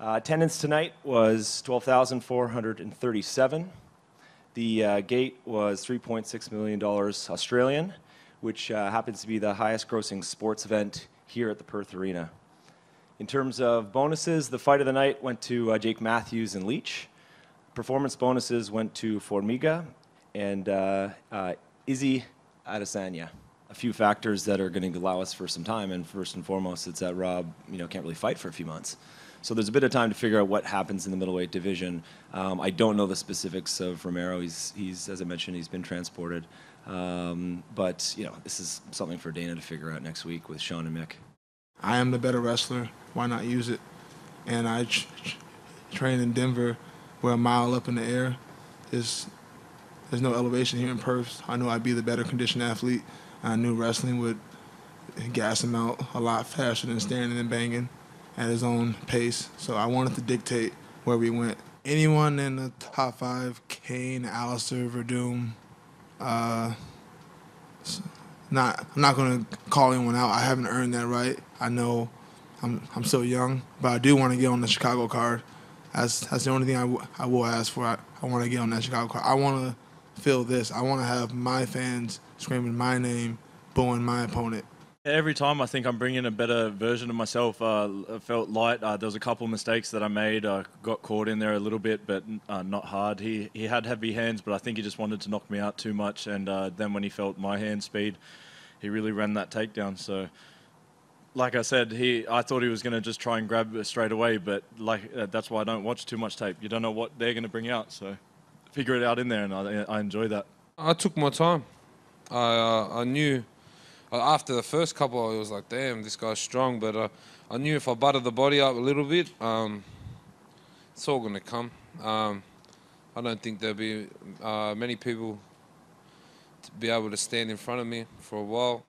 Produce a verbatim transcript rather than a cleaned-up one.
Uh, attendance tonight was twelve thousand four hundred thirty-seven. The uh, gate was three point six million dollars Australian, which uh, happens to be the highest grossing sports event here at the Perth Arena. In terms of bonuses, the fight of the night went to uh, Jake Matthews and Leach. Performance bonuses went to Formiga and uh, uh, Izzy Adesanya. A few factors that are going to allow us for some time, and first and foremost, it's that Rob, you know, can't really fight for a few months. So there's a bit of time to figure out what happens in the middleweight division. Um, I don't know the specifics of Romero. He's, he's as I mentioned, he's been transported. Um, but you know, this is something for Dana to figure out next week with Sean and Mick. I am the better wrestler. Why not use it? And I tr train in Denver, where a mile up in the air is. There's no elevation here in Perth. I knew I'd be the better conditioned athlete. I knew wrestling would gas him out a lot faster than standing and banging at his own pace. So I wanted to dictate where we went. Anyone in the top five, Kane, Alistair, Verdoom, uh, not, I'm not going to call anyone out. I haven't earned that right. I know I'm, I'm so young, but I do want to get on the Chicago card. That's, that's the only thing I, w I will ask for. I, I want to get on that Chicago card. I want to feel this. I want to have my fans screaming my name, booing my opponent. Every time I think I'm bringing a better version of myself. Uh, I felt light. Uh, there was a couple of mistakes that I made. I got caught in there a little bit, but uh, not hard. He, he had heavy hands, but I think he just wanted to knock me out too much. And uh, then when he felt my hand speed, he really ran that takedown. So, like I said, he I thought he was going to just try and grab it straight away, but like uh, that's why I don't watch too much tape. You don't know what they're going to bring out, so figure it out in there, and I, I enjoy that. I took my time. I, uh, I knew... After the first couple, I was like, damn, this guy's strong. But uh, I knew if I buttered the body up a little bit, um, it's all going to come. Um, I don't think there'll be uh, many people to be able to stand in front of me for a while.